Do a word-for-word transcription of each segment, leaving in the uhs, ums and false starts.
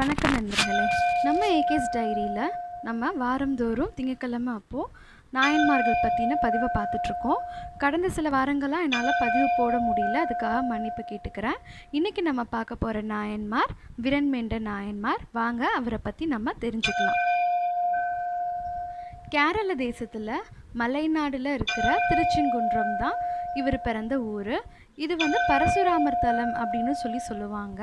வணக்கம் நண்பர்களே. நம்ம ஏகேஸ் டைரியில் நம்ம வாரந்தோறும் திங்கட்கிழமை அப்போது நாயன்மார்கள் பற்றின பதிவை பார்த்துட்ருக்கோம். கடந்த சில வாரங்களாக என்னால் பதிவு போட முடியல, அதுக்காக மன்னிப்பு கேட்டுக்கிறேன். இன்றைக்கி நம்ம பார்க்க போகிற நாயன்மார் விரண்மேண்ட நாயன்மார். வாங்க அவரை பற்றி நம்ம தெரிஞ்சுக்கலாம். கேரள தேசத்தில் மலைநாடில் இருக்கிற திருச்செங்குன்றம் தான் இவர் பிறந்த ஊர். இது வந்து பரசுராமர் தலம் அப்படின்னு சொல்லி சொல்லுவாங்க.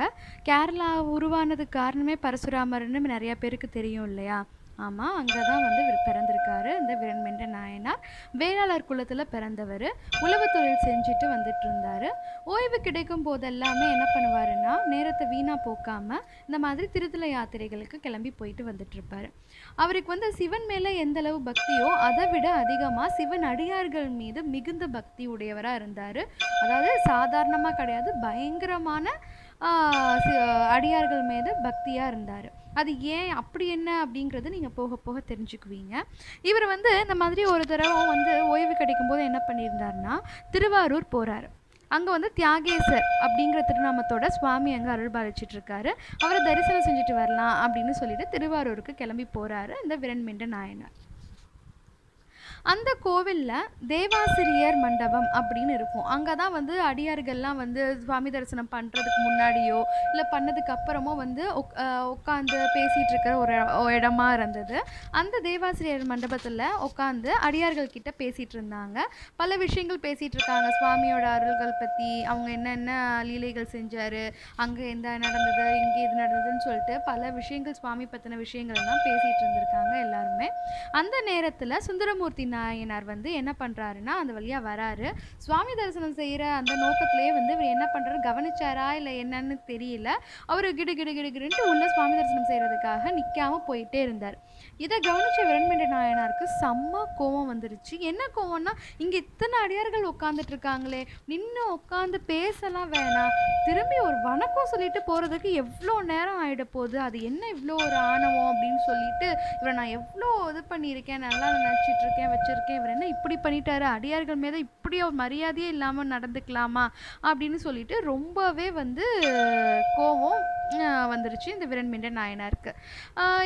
கேரளா உருவானது காரணமே பரசுராமர்னு நிறையா பேருக்கு தெரியும் இல்லையா? ஆமாம், அங்கே தான் வந்து இவர் பிறந்திருக்காரு. இந்த விரண்மேண்ட நாயனார் வேளாளர் குலத்தில் பிறந்தவர். உழவு தொழில் செஞ்சுட்டு வந்துட்டு இருந்தார். ஓய்வு கிடைக்கும் போதெல்லாமே என்ன பண்ணுவாருன்னா, நேரத்தை வீணாக போக்காமல் இந்த மாதிரி திருத்தல யாத்திரைகளுக்கு கிளம்பி போயிட்டு வந்துட்டுருப்பார். அவருக்கு வந்து சிவன் மேலே எந்தளவு பக்தியோ அதை விட அதிகமாக சிவன் அடியார்கள் மீது மிகுந்த பக்தி உடையவராக இருந்தார். அதாவது சாதாரணமாக கிடையாது, பயங்கரமான அடியார்கள் மீது பக்தியாக இருந்தார். அது ஏன், அப்படி என்ன அப்படிங்கிறது நீங்கள் போக போக தெரிஞ்சுக்குவீங்க. இவர் வந்து இந்த மாதிரி ஒரு தடவை வந்து ஓய்வு கிடைக்கும்போது என்ன பண்ணியிருந்தாருன்னா, திருவாரூர் போகிறார். அங்கே வந்து தியாகேசர் அப்படிங்கிற திருநாமத்தோட சுவாமி அங்கே அருள்பாலிச்சிட்ருக்காரு. அவரை தரிசனம் செஞ்சுட்டு வரலாம் அப்படின்னு சொல்லிட்டு திருவாரூருக்கு கிளம்பி போகிறாரு இந்த விரண்மேண்ட நாயனார். அந்த கோவிலில் தேவாசிரியர் மண்டபம் அப்படின்னு இருக்கும். அங்கே தான் வந்து அடியார்கள்லாம் வந்து சுவாமி தரிசனம் பண்ணுறதுக்கு முன்னாடியோ இல்லை பண்ணதுக்கு அப்புறமோ வந்து உட்காந்து பேசிகிட்டு இருக்கிற ஒரு இடமா இருந்தது. அந்த தேவாசிரியர் மண்டபத்தில் உட்காந்து அடியார்கள் கிட்ட பேசிகிட்டு இருந்தாங்க. பல விஷயங்கள் பேசிகிட்டு இருக்காங்க. சுவாமியோட அருள்கள் பற்றி, அவங்க என்னென்ன லீலைகள் செஞ்சார், அங்கே எந்த நடந்தது, இங்கே இது நடந்ததுன்னு சொல்லிட்டு பல விஷயங்கள், சுவாமி பற்றின விஷயங்கள்லாம் பேசிகிட்டு இருந்திருக்காங்க எல்லாருமே. அந்த நேரத்தில் சுந்தரமூர்த்தி நாயனார் வந்து என்ன பண்றாருன்னா, அந்த வழியா வராரு. சுவாமி தரிசனம் செய்யற அந்த நோக்கத்திலேயே வந்து இவர் என்ன பண்றாரு, கவனிச்சாரா இல்லை என்னன்னு தெரியல, அவரு கிடு கிடு கிடு கிடுன்ட்டு உள்ள சுவாமி தரிசனம் செய்யறதுக்காக நிக்காம போயிட்டே இருந்தார். இதை கவனிச்ச விரண்மேண்ட நாயனாருக்கு செம்ம கோபம் வந்துருச்சு. என்ன கோபம்னா, இங்கே இத்தனை அடியார்கள் உட்காந்துட்டு இருக்காங்களே, நின்று உட்காந்து பேசலாம் வேணாம், திரும்பி ஒரு வணக்கம் சொல்லிட்டு போகிறதுக்கு எவ்வளோ நேரம் ஆகிட போகுது, அது என்ன இவ்வளோ ஒரு ஆணவம் அப்படின்னு சொல்லிட்டு, இவரை நான் எவ்வளோ இது பண்ணியிருக்கேன், நல்லா நினச்சிட்டு இருக்கேன், வச்சுருக்கேன், இவர் என்ன இப்படி பண்ணிட்டாரு, அடியார்கள் மீது இப்படி ஒரு மரியாதையே இல்லாமல் நடந்துக்கலாமா அப்படின்னு சொல்லிட்டு ரொம்பவே வந்து கோபம் வந்துருச்சு இந்த விரண்மேண்ட நாயனாருக்கு.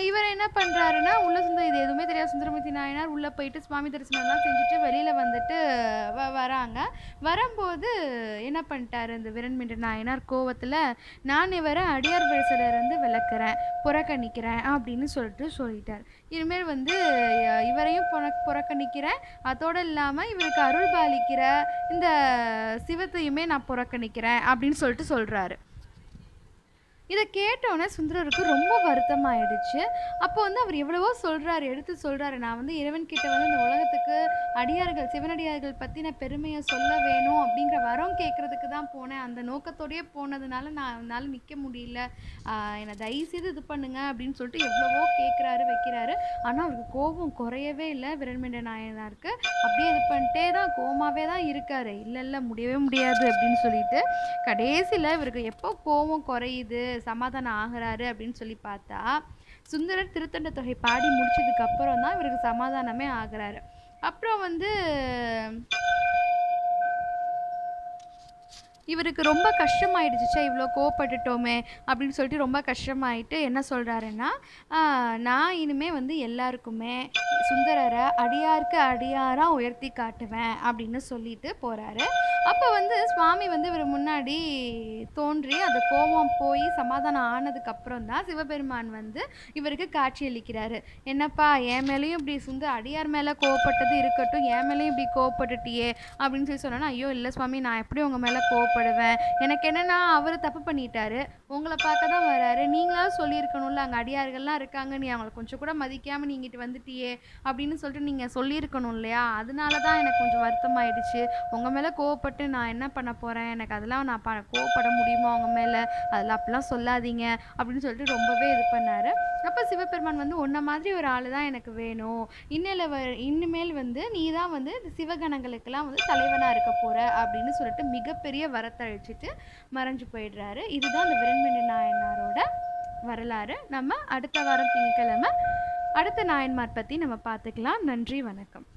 இவர் என்ன பண்ணுறாருன்னா, உள்ளே சுந்தர இது எதுவுமே தெரியாது சுந்தரமூர்த்தி நாயனார் உள்ளே போயிட்டு சுவாமி தரிசனம்லாம் செஞ்சுட்டு வெளியில் வந்துட்டு வ வராங்க வரும்போது என்ன பண்ணிட்டாரு இந்த விரண்மேண்ட நாயனார் கோவத்தில், நான் இவரை அடியார் வரிசையிலேருந்து விளக்குறேன், புறக்கணிக்கிறேன் அப்படின்னு சொல்லிட்டு சொல்லிட்டார். இனிமேல் வந்து இவரையும் புற புறக்கணிக்கிறேன், அதோடு இல்லாமல் இவருக்கு அருள் பாலிக்கிற இந்த சிவத்தையுமே நான் புறக்கணிக்கிறேன் அப்படின்னு சொல்லிட்டு சொல்கிறாரு. இதை கேட்டோன்னே சுந்தரருக்கு ரொம்ப வருத்தமாயிடுச்சு. அப்போ வந்து அவர் எவ்வளவோ சொல்கிறாரு, எடுத்து சொல்கிறாரு, நான் வந்து இறைவன்கிட்ட வந்து இந்த உலகத்துக்கு அடியார்கள் சிவனடியார்கள் பற்றி நான் பெருமையை சொல்ல வேணும் அப்படிங்கிற வரம் கேட்குறதுக்கு தான் போனேன், அந்த நோக்கத்தோடையே போனதுனால நான் அதனால் நிற்க முடியல, என்னை தயவுசெய்து இது பண்ணுங்க அப்படின்னு சொல்லிட்டு எவ்வளவோ கேட்குறாரு வைக்கிறாரு. ஆனால் அவருக்கு கோபம் குறையவே இல்லை விரண்மேண்ட நாயனாருக்கு. அப்படியே இது பண்ணிட்டே தான் கோமாவே தான் இருக்காரு. இல்லை இல்லை முடியவே முடியாது அப்படின்னு சொல்லிட்டு கடைசியில் இவருக்கு எப்போ கோபம் குறையுது, சமாதானம் ஆகிறாரு அப்படின்னு சொல்லி பார்த்தா, சுந்தரர் திருத்தண்ட தொகை பாடி முடிச்சதுக்கு அப்புறம் தான் இவருக்கு சமாதானமே ஆகிறாரு. அப்புறம் வந்து இவருக்கு ரொம்ப கஷ்டமாயிடுச்சுச்சா, இவ்வளோ கோவப்பட்டுட்டோமே அப்படின்னு சொல்லிட்டு ரொம்ப கஷ்டமாயிட்டு என்ன சொல்கிறாருன்னா, நான் இனிமேல் வந்து எல்லாருக்குமே சுந்தரரை அடியாருக்கு அடியாராக உயர்த்தி காட்டுவேன் அப்படின்னு சொல்லிட்டு போகிறாரு. அப்போ வந்து சுவாமி வந்து இவர் முன்னாடி தோன்றி அந்த கோபம் போய் சமாதானம் ஆனதுக்கப்புறம் தான் சிவபெருமான் வந்து இவருக்கு காட்சியளிக்கிறாரு. என்னப்பா என் மேலேயும் இப்படி சுந்த அடியார் மேலே கோவப்பட்டது இருக்கட்டும், என் மேலேயும் இப்படி கோவப்பட்டுட்டியே அப்படின்னு சொல்லி சொன்னோன்னா, ஐயோ இல்லை சுவாமி, நான் எப்படி உங்கள் மேலே கோவப்படுவேன், எனக்கு என்னென்னா அவர் தப்பு பண்ணிட்டாரு, உங்களை பார்க்க தான் வராரு, நீங்களாவது சொல்லியிருக்கணும்ல, அங்கே அடியார்கள்லாம் இருக்காங்க, நீ அவங்களை கொஞ்சம் கூட மதிக்காமல் நீங்கிட்டு வந்துட்டியே அப்படின்னு சொல்லிட்டு நீங்கள் சொல்லியிருக்கணும் இல்லையா, அதனால தான் எனக்கு கொஞ்சம் வருத்தமாயிடுச்சு, உங்கள் மேலே கோவப்பட்டு நான் என்ன பண்ண போகிறேன், எனக்கு அதெல்லாம் நான் கோவப்பட முடியுமா அவங்க மேலே, அதெல்லாம் அப்படிலாம் சொல்லாதீங்க அப்படின்னு சொல்லிட்டு ரொம்பவே இது பண்ணார். அப்போ சிவபெருமான் வந்து, உன்ன மாதிரி ஒரு ஆள் தான் எனக்கு வேணும், இன்னில வ இனிமேல் வந்து நீ தான் வந்து சிவகணங்களுக்கெல்லாம் வந்து தலைவனாக இருக்க போகிற அப்படின்னு சொல்லிட்டு மிகப்பெரிய வரத்தை அழிச்சிட்டு மறைஞ்சு போயிடுறாரு. இதுதான் இந்த விரண்மேண்ட நாயனாரோட வரலாறு. நம்ம அடுத்த வாரம் திங்கட்கிழமை அடுத்த நாயன்மார் பற்றி நம்ம பார்த்துக்கலாம். நன்றி, வணக்கம்.